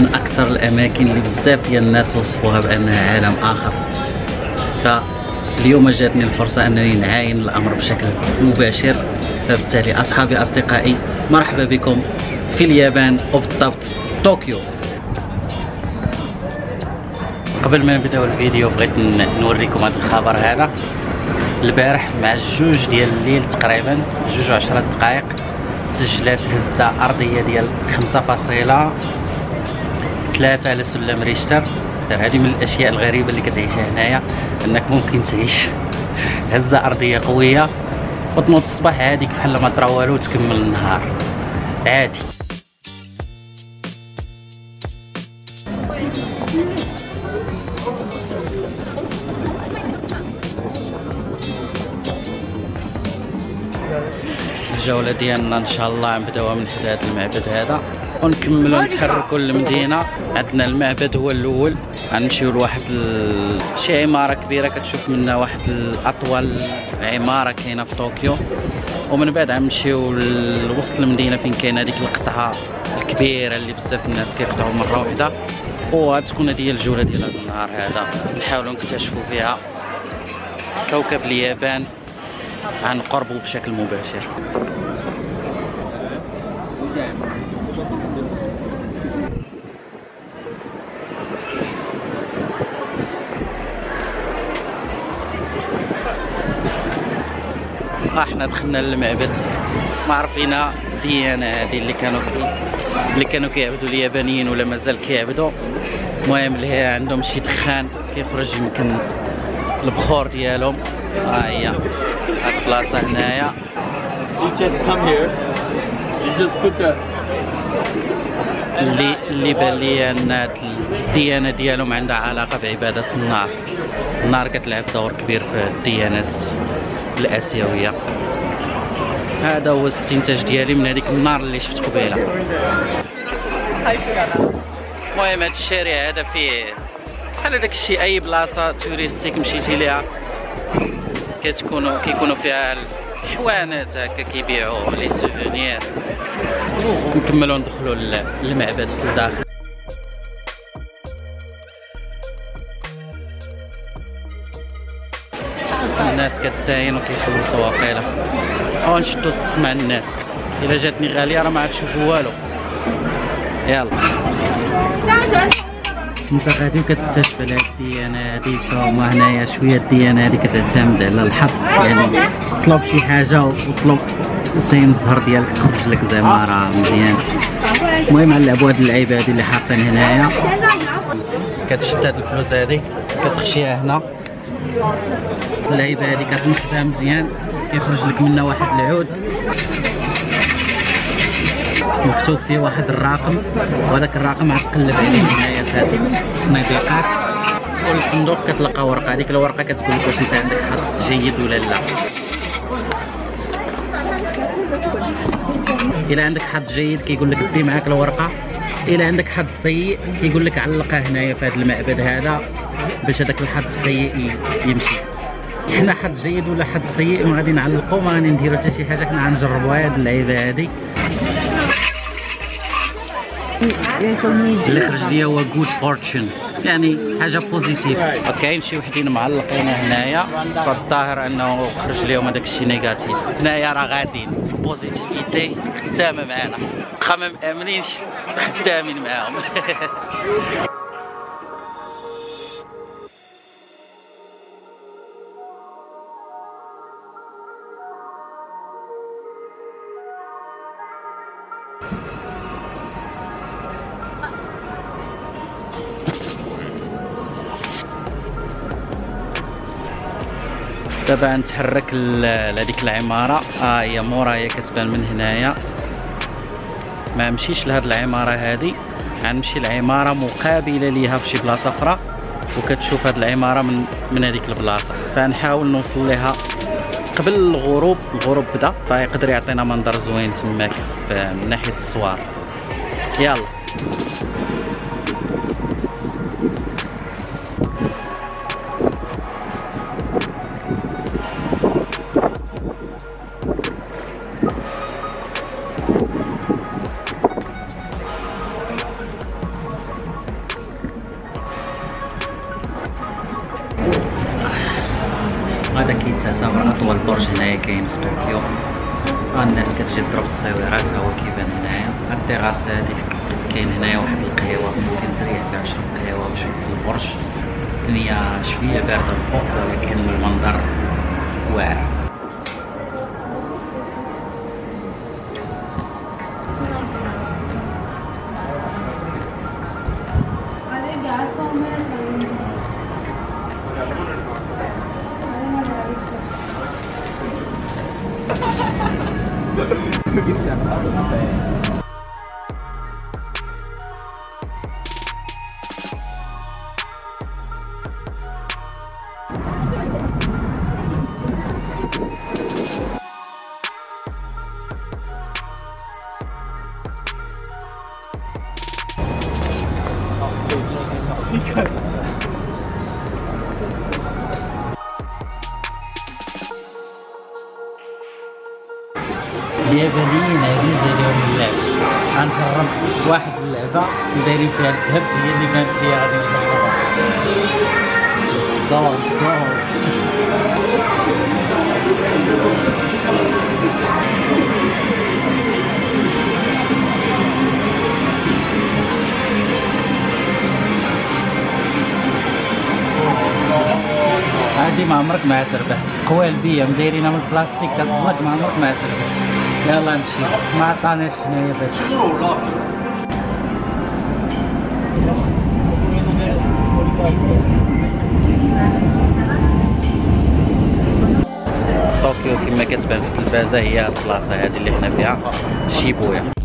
من اكثر الاماكن اللي بزاف ديال الناس وصفوها بانها عالم اخر. فاليوم جاتني الفرصه انني نعاين الامر بشكل مباشر، فبالتالي اصحابي اصدقائي مرحبا بكم في اليابان وبالضبط طوكيو. قبل ما نبداو الفيديو بغيت نوريكم هذا الخبر. هذا البارح مع الجوج ديال الليل تقريبا 2:10 سجلات هزة أرضية ديال 5.3 على سلم ريشتر. هذه من الأشياء الغريبة اللي كتعيشها هنايا، أنك ممكن تعيش هزة أرضية قوية وتنوض الصباح هاديك بحال ما طرا والو وتكمل النهار عادي. الجولة ديالنا ان شاء الله نبداوها من حدا هذا المعبد هذا ونكملوا نتحركوا للمدينة. عندنا المعبد هو الاول، غنمشيو لواحد شي عمارة كبيرة كتشوف منها واحد الاطول عمارة كاينة في طوكيو، ومن بعد غنمشيو لوسط المدينة فين كاينة هذيك القطعة الكبيرة اللي بزاف الناس كيقطعوا مرة واحدة، وغتكون هذه هي الجولة ديال هذا النهار هذا. نحاولوا نكتشفوا فيها كوكب اليابان عن قربه بشكل مباشر. احنا دخلنا للمعبد، ما عرفينا الديانه هذه اللي كانوا كيعبدوا اليابانيين ولا مازال كيعبدوا. المهم لها عندهم شي دخان كيخرج يمكن البخور ديالهم. ها هي البلاصه هنايا. اللي بان لي ان الديانه ديالهم عندها علاقه بعباده النار. النار كتلعب دور كبير في الديانات الاسيويه. هذا هو الاستنتاج ديالي من هذيك النار اللي شفت قبيله. المهم هذا الشارع هذا فيه بحال داك الشيء اي بلاصه توريستيك مشيتي ليها كيكونوا فيها الحوانات هكا كيبيعوا لي سوفونير. نكملوا ندخلوا للمعبد في الداخل. الناس كتساين وكيحلوا السواقيله ونشدوا الصف مع الناس. الا جاتني غاليه راه ما عاد تشوفوا والو. يلا انت غادي كتكتشف على الديانه هذيك. هما هنايا شويه الديانه هذه كتعتمد على الحظ، يعني طلب شي حاجه وطلب وسين الزهر ديالك تخرج لك زعما راه مزيان. المهم غنلعبوا هاد اللعيبه هذه اللي حاطين هنايا. كتشد هاد الفلوس هذه كتخشيها هنا، اللعيبه هذه كتنفذها مزيان كيخرج لك منها واحد العود مكتوب فيه واحد الرقم، وهذاك الرقم غتقلب عليه هنايا في هاد الصناديقات. كل صندوق كتلقى ورقه، هذيك الورقه كتقول لك واش انت عندك حظ جيد ولا لا. الا عندك حظ جيد كيقول لك دي معاك الورقه، الا عندك حظ سيء كيقول لك علقها هنايا في هذا المعبد هذا باش هذاك الحظ السيء يمشي. حنا حظ جيد ولا حظ سيء وغادي نعلقوا، ما غادي نديروا حتى شي حاجه، حنا غنجربوها هاد اللعيبه هادي. اللي خرج ليا هو جود فورتشن، يعني حاجه بوزيتيف. كاين شي وحدين معلقين هنايا فالظاهر انه خرج ليهم هذاك الشيء نيجاتيف. هنايا راه غاديين بوزيتيفيتي خدامه معانا، واخا ما مامنينش خدامين معاهم. دابا نتحرك لهذيك العماره. هي مورايا كتبان من هنايا. ما نمشيش لهاد العماره هذه، غنمشي لعماره مقابله ليها فشي بلاصه اخرى، وكتشوف هاد العماره من هذيك البلاصه. فنحاول نوصل لها قبل الغروب بدا، فيقدر يعطينا منظر زوين تماك من ناحيه التصوير. يلا هذا كيتعتبر أطول برج هنايا كاين في طوكيو. الناس كتجي تضرب تصويراتها، هو كيبان هنايا. هاد التيراس هادي كاين هنايا واحد القهوة ممكن تريح فيها تشرب قهوة وتشوف البرج. الدنيا شوية باردة الفوق ولكن المنظر واعر. اليابانيين عزيز عليهم اللعبة. غنجرب واحد اللعبة دايرين فيها الذهب، هي اللي بانت لي غادي نجربها. هادي ما عمرك ما تربح، قوالبية مدايرينها من البلاستيك كتزلق، ما عمرك ما تربح. يلا نمشي، ما عطاناش حنايا بهادشي. طوكيو كما كتبان في التلفازة هي البلاصة هادي اللي حنا فيها، شيبويا.